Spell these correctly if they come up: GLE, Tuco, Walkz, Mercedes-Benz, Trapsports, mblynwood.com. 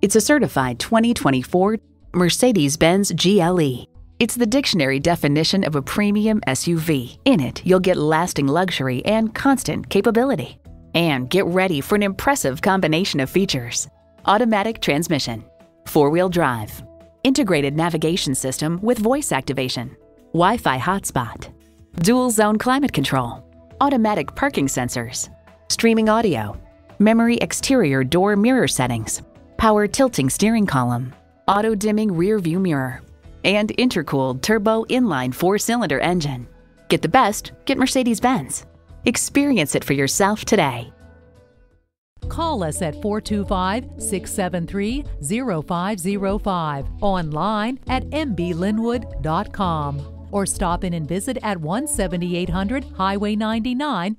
It's a certified 2024 Mercedes-Benz GLE. It's the dictionary definition of a premium SUV. In it, you'll get lasting luxury and constant capability. And get ready for an impressive combination of features: automatic transmission, four-wheel drive, integrated navigation system with voice activation, Wi-Fi hotspot, dual-zone climate control, automatic parking sensors, streaming audio, memory exterior door mirror settings, power tilting steering column, auto-dimming rear-view mirror, and intercooled turbo inline four-cylinder engine. Get the best, get Mercedes-Benz. Experience it for yourself today. Call us at 425-673-0505, online at mblynwood.com, or stop in and visit at 17800 Highway 99,